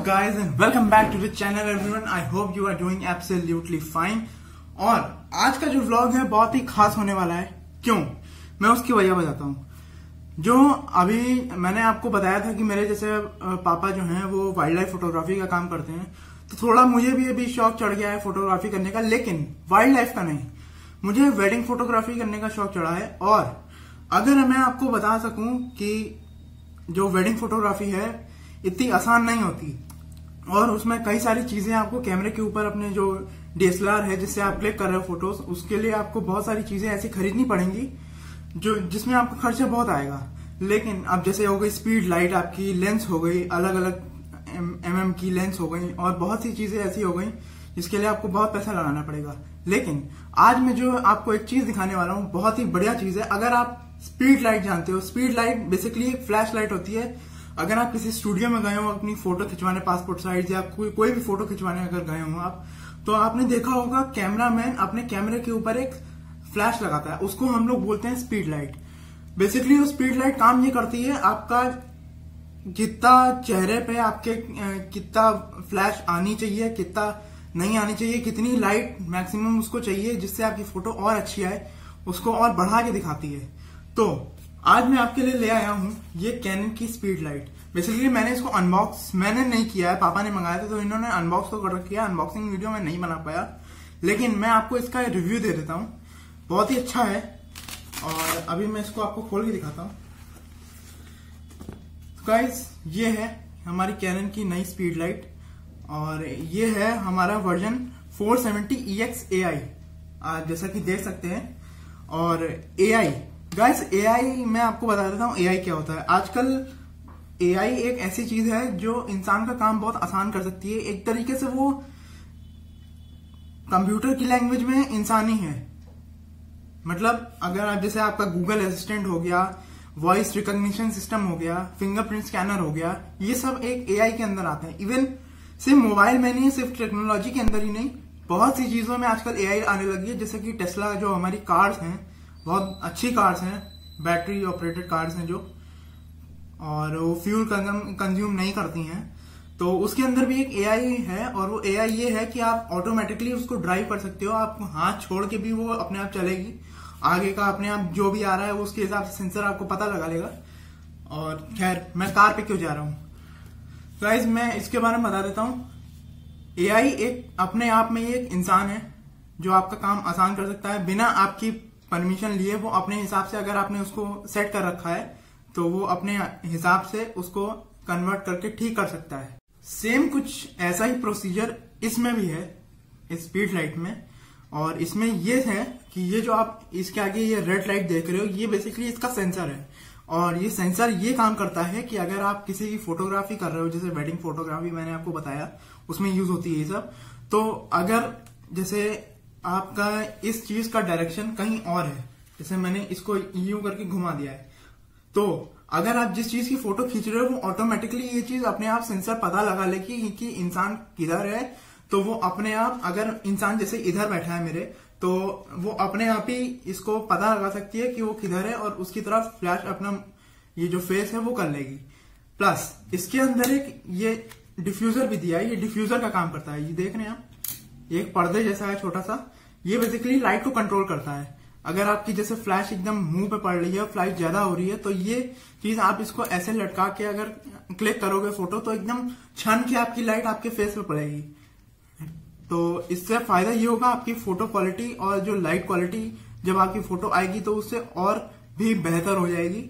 up guys and welcome back to the channel everyone. I hope you are doing absolutely fine. और आज का जो vlog है बहुत ही खास होने वाला है। क्यों? मैं उसकी वजह बताता हूँ। जो अभी मैंने आपको बताया था कि मेरे जैसे पापा जो हैं वो वाइल्ड लाइफ फोटोग्राफी का काम करते हैं, तो थोड़ा मुझे भी अभी शौक चढ़ गया है फोटोग्राफी करने का, लेकिन वाइल्ड लाइफ का नहीं, मुझे वेडिंग फोटोग्राफी करने का शौक चढ़ा है। और अगर मैं आपको बता सकूं कि जो वेडिंग फोटोग्राफी है इतनी आसान नहीं होती और उसमें कई सारी चीजें आपको कैमरे के ऊपर अपने जो DSLR है जिससे आप क्लिक कर रहे हो फोटोज, उसके लिए आपको बहुत सारी चीजें ऐसी खरीदनी पड़ेंगी जो जिसमें आपका खर्चा बहुत आएगा। लेकिन अब जैसे हो गई स्पीड लाइट आपकी, लेंस हो गई, अलग अलग mm की लेंस हो गई और बहुत सी चीजें ऐसी हो गई जिसके लिए आपको बहुत पैसा लगाना पड़ेगा। लेकिन आज मैं जो आपको एक चीज दिखाने वाला हूँ बहुत ही बढ़िया चीज है। अगर आप स्पीड लाइट जानते हो, स्पीड लाइट बेसिकली एक फ्लैश लाइट होती है। अगर आप किसी स्टूडियो में गए हो अपनी फोटो खिंचवाने, पासपोर्ट साइज या कोई भी फोटो खिंचवाने अगर गए हो आप, तो आपने देखा होगा कैमरामैन अपने कैमरे के ऊपर एक फ्लैश लगाता है, उसको हम लोग बोलते हैं स्पीड लाइट। बेसिकली वो स्पीड लाइट काम ये करती है, आपका कितना चेहरे पे आपके कितना फ्लैश आनी चाहिए, कितना नहीं आनी चाहिए, कितनी लाइट मैक्सिमम उसको चाहिए जिससे आपकी फोटो और अच्छी आए, उसको और बढ़ा के दिखाती है। तो आज मैं आपके लिए ले आया हूँ ये कैनन की स्पीड लाइट। बेसिकली मैंने इसको अनबॉक्स मैंने नहीं किया है, पापा ने मंगाया था तो इन्होंने अनबॉक्स तो कर रखा है, अनबॉक्सिंग वीडियो मैं नहीं बना पाया, लेकिन मैं आपको इसका रिव्यू दे देता हूँ। बहुत ही अच्छा है और अभी मैं इसको आपको खोल के दिखाता हूँ। तो गाइस ये है हमारी कैनन की नई स्पीड लाइट और ये है हमारा वर्जन 470EX-AI, आप जैसा कि देख सकते हैं। और AI गाइस, AI मैं आपको बता देता हूँ AI क्या होता है। आजकल AI एक ऐसी चीज है जो इंसान का काम बहुत आसान कर सकती है। एक तरीके से वो कंप्यूटर की लैंग्वेज में इंसान ही है। मतलब अगर आप जैसे आपका Google असिस्टेंट हो गया, वॉइस रिकॉग्निशन सिस्टम हो गया, फिंगरप्रिंट स्कैनर हो गया, ये सब एक AI के अंदर आते हैं। इवन सिर्फ मोबाइल में नहीं, सिर्फ टेक्नोलॉजी के अंदर ही नहीं, बहुत सी चीजों में आजकल AI आने लगी है। जैसे कि टेस्ला जो हमारी कार्स हैं, बहुत अच्छी कार्स हैं, बैटरी ऑपरेटेड कार्स हैं जो, और वो फ्यूल कंज्यूम नहीं करती हैं, तो उसके अंदर भी एक AI है। और वो AI ये है कि आप ऑटोमेटिकली उसको ड्राइव कर सकते हो, आप हाथ छोड़ के भी वो अपने आप चलेगी, आगे का अपने आप जो भी आ रहा है वो उसके हिसाब से सेंसर आपको पता लगा लेगा। और खैर मैं कार पे क्यों जा रहा हूँ गाइज, मैं इसके बारे में बता देता हूँ। AI एक अपने आप में ही एक इंसान है जो आपका काम आसान कर सकता है बिना आपकी परमिशन लिए। वो अपने हिसाब से, अगर आपने उसको सेट कर रखा है तो वो अपने हिसाब से उसको कन्वर्ट करके ठीक कर सकता है। सेम कुछ ऐसा ही प्रोसीजर इसमें भी है, इस स्पीड लाइट में। और इसमें ये है कि ये जो आप इसके आगे ये रेड लाइट देख रहे हो, ये बेसिकली इसका सेंसर है। और ये सेंसर ये काम करता है कि अगर आप किसी की फोटोग्राफी कर रहे हो, जैसे वेडिंग फोटोग्राफी मैंने आपको बताया उसमें यूज होती है ये सब, तो अगर जैसे आपका इस चीज का डायरेक्शन कहीं और है, जैसे मैंने इसको यूं करके घुमा दिया है, तो अगर आप जिस चीज की फोटो खींच रहे हो वो ऑटोमेटिकली ये चीज अपने आप सेंसर पता लगा ले कि इंसान किधर है, तो वो अपने आप, अगर इंसान जैसे इधर बैठा है मेरे, तो वो अपने आप ही इसको पता लगा सकती है कि वो किधर है और उसकी तरफ फ्लैश अपना ये जो फेस है वो कर लेगी। प्लस इसके अंदर एक ये डिफ्यूजर भी दिया है, ये डिफ्यूजर का काम करता है। ये देख रहे हैं आप, ये एक पर्दे जैसा है छोटा सा, ये बेसिकली लाइट को कंट्रोल करता है। अगर आपकी जैसे फ्लैश एकदम मुंह पे पड़ रही है, फ्लैश ज्यादा हो रही है, तो ये चीज आप इसको ऐसे लटका के अगर क्लिक करोगे फोटो तो एकदम छन के आपकी लाइट आपके फेस पे पड़ेगी। तो इससे फायदा ये होगा आपकी फोटो क्वालिटी और जो लाइट क्वालिटी, जब आपकी फोटो आएगी तो उससे और भी बेहतर हो जाएगी।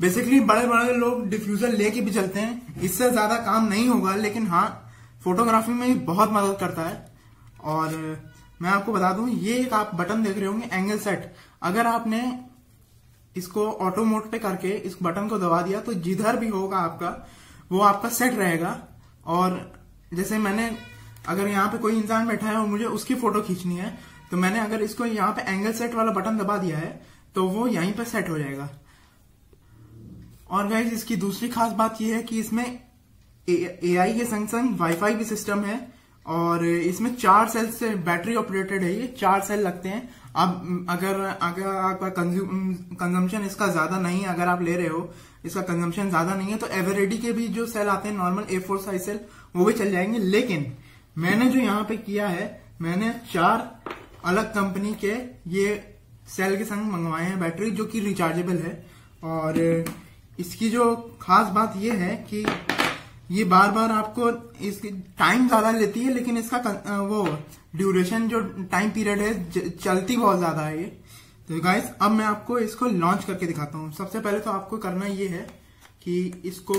बेसिकली बड़े बड़े लोग डिफ्यूजर लेके भी चलते हैं, इससे ज्यादा काम नहीं होगा, लेकिन हाँ फोटोग्राफी में बहुत मदद करता है। और मैं आपको बता दूं, ये एक आप बटन देख रहे होंगे एंगल सेट, अगर आपने इसको ऑटो मोड पे करके इस बटन को दबा दिया तो जिधर भी होगा आपका वो आपका सेट रहेगा। और जैसे मैंने, अगर यहाँ पे कोई इंसान बैठा है और मुझे उसकी फोटो खींचनी है, तो मैंने अगर इसको यहाँ पे एंगल सेट वाला बटन दबा दिया है तो वो यहीं पे सेट हो जाएगा। और गाइज इसकी दूसरी खास बात यह है कि इसमें AI के संग संग वाईफाई भी सिस्टम है। और इसमें 4 सेल से बैटरी ऑपरेटेड है, ये 4 सेल लगते हैं। अब अगर आपका कंजम्पशन इसका ज्यादा नहीं, अगर आप ले रहे हो इसका कंजम्पशन ज्यादा नहीं है, तो एवरेडी के भी जो सेल आते हैं नॉर्मल A4 साइज सेल वो भी चल जाएंगे। लेकिन मैंने जो यहाँ पे किया है, मैंने 4 अलग कंपनी के ये सेल के संग मंगवाए हैं बैटरी जो कि रिचार्जेबल है। और इसकी जो खास बात ये है कि ये बार बार आपको इसकी टाइम ज्यादा लेती है, लेकिन इसका वो ड्यूरेशन जो टाइम पीरियड है चलती बहुत ज्यादा है ये। तो गाइस अब मैं आपको इसको लॉन्च करके दिखाता हूँ। सबसे पहले तो आपको करना ये है कि इसको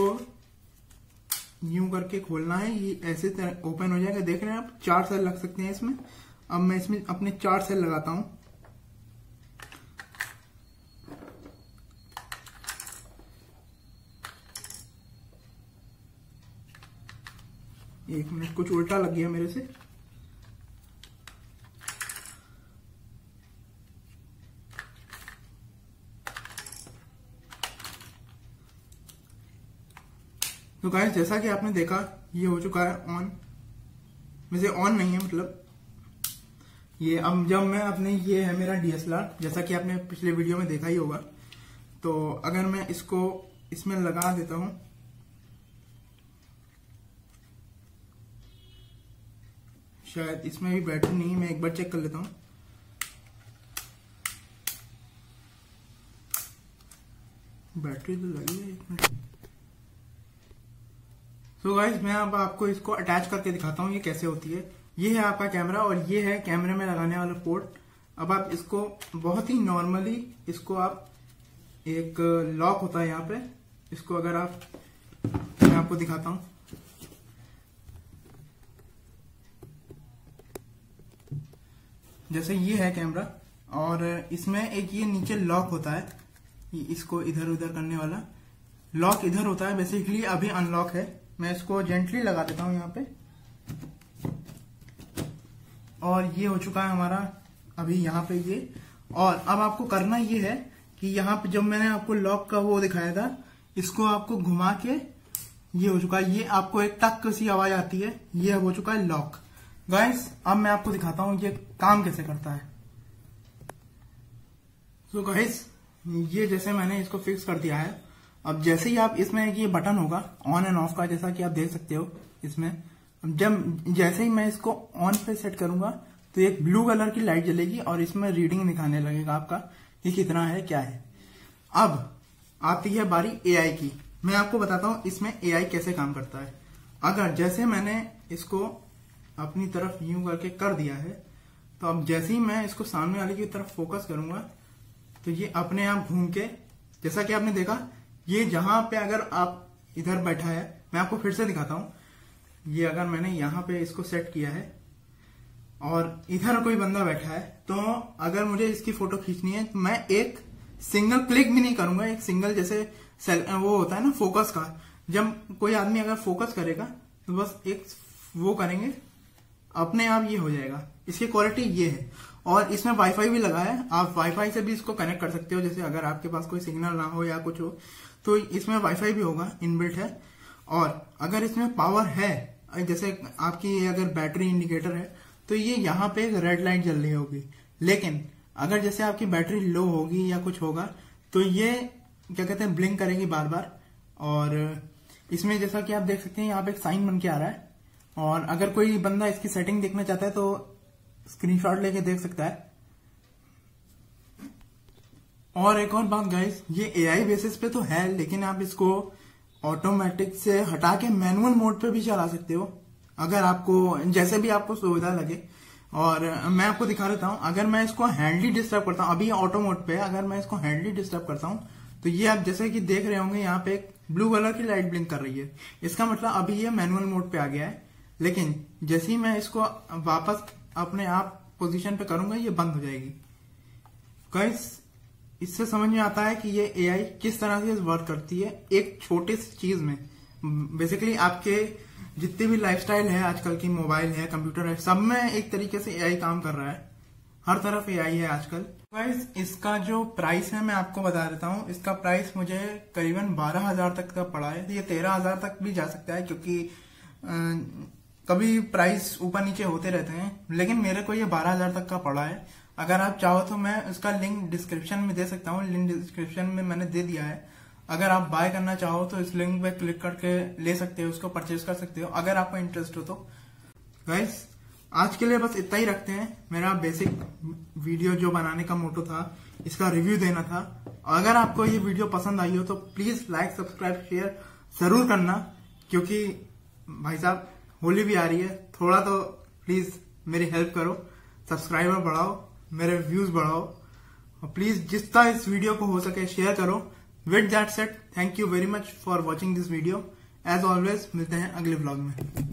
यूं करके खोलना है, ये ऐसे ओपन हो जाएगा। देख रहे हैं आप 4 सेल लग सकते हैं इसमें। अब मैं इसमें अपने 4 सेल लगाता हूँ। एक मिनट, कुछ उल्टा लग गया मेरे से। तो गाइस जैसा कि आपने देखा ये हो चुका है ऑन, वैसे ऑन नहीं है मतलब ये। अब जब मैं अपने, ये है मेरा डीएसएलआर, जैसा कि आपने पिछले वीडियो में देखा ही होगा। तो अगर मैं इसको इसमें लगा देता हूं, शायद इसमें भी बैटरी नहीं, मैं एक बार चेक कर लेता हूं। बैटरी तो लगी है इसमें। सो गाइस मैं अब आपको इसको अटैच करके दिखाता हूं ये कैसे होती है। ये है आपका कैमरा और ये है कैमरे में लगाने वाला पोर्ट। अब आप इसको बहुत ही नॉर्मली, इसको आप एक लॉक होता है यहाँ पे, इसको अगर आप, मैं आपको दिखाता हूं। जैसे ये है कैमरा और इसमें एक ये नीचे लॉक होता है, इसको इधर उधर करने वाला लॉक इधर होता है बेसिकली। अभी अनलॉक है, मैं इसको जेंटली लगा देता हूं यहाँ पे। और ये हो चुका है हमारा अभी यहाँ पे ये। और अब आपको करना ये है कि यहाँ पे जब मैंने आपको लॉक का वो दिखाया था, इसको आपको घुमा के ये हो चुका है। ये आपको एक टक सी आवाज आती है, ये हो चुका है लॉक। गाइस अब मैं आपको दिखाता हूँ ये काम कैसे करता है। तो गाइस ये जैसे मैंने इसको फिक्स कर दिया है। अब जैसे ही आप इसमें एक ये बटन होगा ऑन एंड ऑफ का, जैसा कि आप देख सकते हो इसमें, जब जैसे ही मैं इसको ऑन पे सेट करूंगा तो एक ब्लू कलर की लाइट जलेगी और इसमें रीडिंग दिखाने लगेगा आपका कि कितना है क्या है। अब आती है बारी एआई की। मैं आपको बताता हूं इसमें एआई कैसे काम करता है। अगर जैसे मैंने इसको अपनी तरफ यूं करके कर दिया है, तो अब जैसे ही मैं इसको सामने वाले की तरफ फोकस करूंगा तो ये अपने आप घूम के, जैसा कि आपने देखा ये जहां पे, अगर आप इधर बैठा है, मैं आपको फिर से दिखाता हूं। ये अगर मैंने यहाँ पे इसको सेट किया है और इधर कोई बंदा बैठा है, तो अगर मुझे इसकी फोटो खींचनी है तो मैं एक सिंगल क्लिक भी नहीं करूंगा। एक सिंगल जैसे वो होता है ना फोकस का, जब कोई आदमी अगर फोकस करेगा तो बस एक वो करेंगे, अपने आप ये हो जाएगा। इसकी क्वालिटी ये है। और इसमें वाईफाई भी लगा है, आप वाईफाई से भी इसको कनेक्ट कर सकते हो। जैसे अगर आपके पास कोई सिग्नल ना हो या कुछ हो तो इसमें वाईफाई भी होगा, इनबिल्ट है। और अगर इसमें पावर है, जैसे आपकी अगर बैटरी इंडिकेटर है तो ये यहाँ पे एक रेड लाइट जल रही होगी। लेकिन अगर जैसे आपकी बैटरी लो होगी या कुछ होगा तो ये क्या कहते हैं, ब्लिंक करेगी बार बार। और इसमें जैसा कि आप देख सकते हैं यहाँ पे एक साइन बन के आ रहा है। और अगर कोई बंदा इसकी सेटिंग देखना चाहता है तो स्क्रीनशॉट लेके देख सकता है। और एक और बात गाइस, ये एआई बेसिस पे तो है, लेकिन आप इसको ऑटोमेटिक से हटा के मैनुअल मोड पे भी चला सकते हो, अगर आपको जैसे भी आपको सुविधा लगे। और मैं आपको दिखा देता हूं, अगर मैं इसको हैंडली डिस्टर्ब करता हूं, अभी ऑटो मोड पे, अगर मैं इसको हैंडली डिस्टर्ब करता हूं तो ये आप जैसे कि देख रहे होंगे यहाँ पे एक ब्लू कलर की लाइट ब्लिंक कर रही है। इसका मतलब अभी ये मैनुअल मोड पे आ गया है। लेकिन जैसे ही मैं इसको वापस अपने आप पोजिशन पे करूंगा ये बंद हो जाएगी। गाइस इससे समझ में आता है कि ये एआई किस तरह से वर्क करती है एक छोटी सी चीज में। बेसिकली आपके जितने भी लाइफस्टाइल है आजकल की, मोबाइल है, कंप्यूटर है, सब में एक तरीके से एआई काम कर रहा है। हर तरफ एआई है आजकल। गाइस इसका जो प्राइस है मैं आपको बता देता हूँ। इसका प्राइस मुझे करीबन 12,000 तक का पड़ा है। ये 13,000 तक भी जा सकता है, क्योंकि कभी प्राइस ऊपर नीचे होते रहते हैं। लेकिन मेरे को ये 12,000 तक का पड़ा है। अगर आप चाहो तो मैं उसका लिंक डिस्क्रिप्शन में दे सकता हूँ। लिंक डिस्क्रिप्शन में मैंने दे दिया है। अगर आप बाय करना चाहो तो इस लिंक पे क्लिक करके ले सकते हो, उसको परचेज कर सकते हो अगर आपको इंटरेस्ट हो तो। गाइस आज के लिए बस इतना ही रखते हैं। मेरा बेसिक वीडियो जो बनाने का मोटो था, इसका रिव्यू देना था। अगर आपको ये वीडियो पसंद आई हो तो प्लीज लाइक, सब्सक्राइब, शेयर जरूर करना, क्योंकि भाई साहब होली भी आ रही है, थोड़ा तो प्लीज मेरी हेल्प करो, सब्सक्राइबर बढ़ाओ, मेरे व्यूज बढ़ाओ और प्लीज जितना इस वीडियो को हो सके शेयर करो। With that said, thank you very much for watching this video. As always मिलते हैं अगले ब्लॉग में।